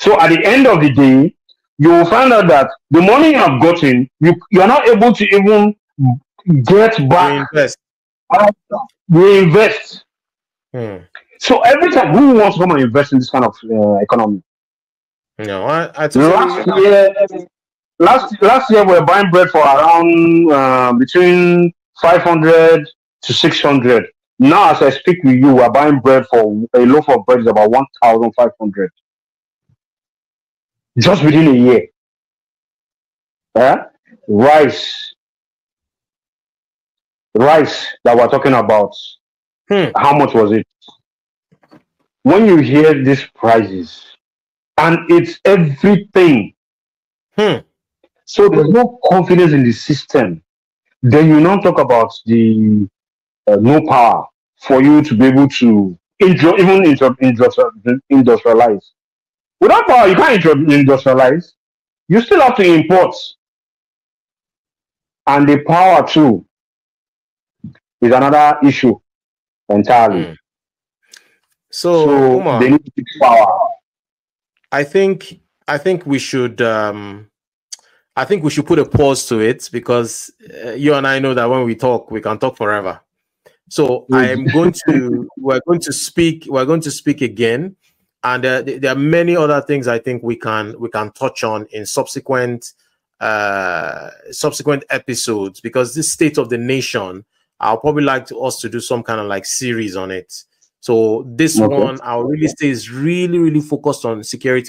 So at the end of the day, you will find out that the money you have gotten, you are not able to even get back. Reinvest. So every time, who wants to come and invest in this kind of economy? No, I totally last year we were buying bread for around between 500 to 600. Now, as I speak with you, we're buying bread for a loaf of bread is about 1,500. Just within a year. Rice that we're talking about. How much was it? When you hear these prices, and it's everything. So there's no confidence in the system. Then you now talk about the no power for you to be able to industrialize. Without power, you can't industrialize. You still have to import. And the power too is another issue entirely. So Umar, they need power. I think we should put a pause to it, because you and I know that when we talk, we can talk forever. So we're going to speak again, and there are many other things I think we can touch on in subsequent episodes, because this state of the nation, I'll probably like us to do some kind of like series on it. So this one, I'll really say, is really focused on security.